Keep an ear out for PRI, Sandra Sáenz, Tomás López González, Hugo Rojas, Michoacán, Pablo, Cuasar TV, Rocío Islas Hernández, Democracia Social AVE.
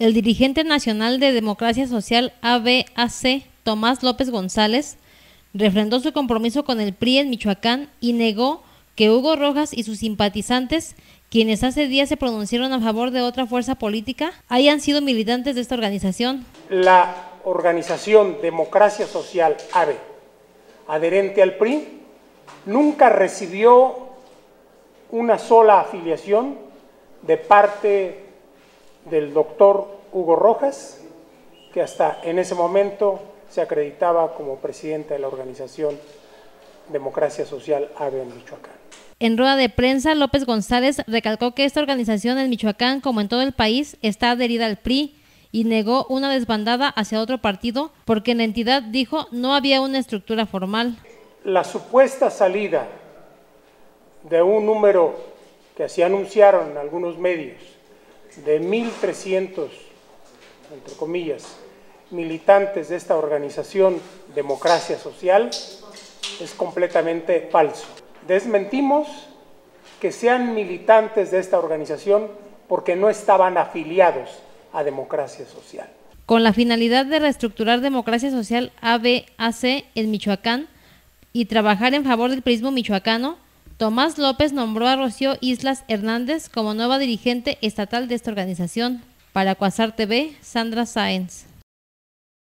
el dirigente nacional de Democracia Social AVE, Tomás López González, refrendó su compromiso con el PRI en Michoacán y negó que Hugo Rojas y sus simpatizantes, quienes hace días se pronunciaron a favor de otra fuerza política, hayan sido militantes de esta organización. La organización Democracia Social AVE, adherente al PRI, nunca recibió una sola afiliación de parte del doctor Hugo Rojas, que hasta en ese momento se acreditaba como presidente de la organización Democracia Social AVE en Michoacán. En rueda de prensa, López González recalcó que esta organización en Michoacán, como en todo el país, está adherida al PRI y negó una desbandada hacia otro partido porque en la entidad, dijo, no había una estructura formal. La supuesta salida de un número que así anunciaron algunos medios de 1.300, entre comillas, militantes de esta organización Democracia Social es completamente falso. Desmentimos que sean militantes de esta organización porque no estaban afiliados a Democracia Social. Con la finalidad de reestructurar Democracia Social AVE en Michoacán y trabajar en favor del prismo michoacano, Tomás López nombró a Rocío Islas Hernández como nueva dirigente estatal de esta organización. Para Cuasar TV, Sandra Sáenz.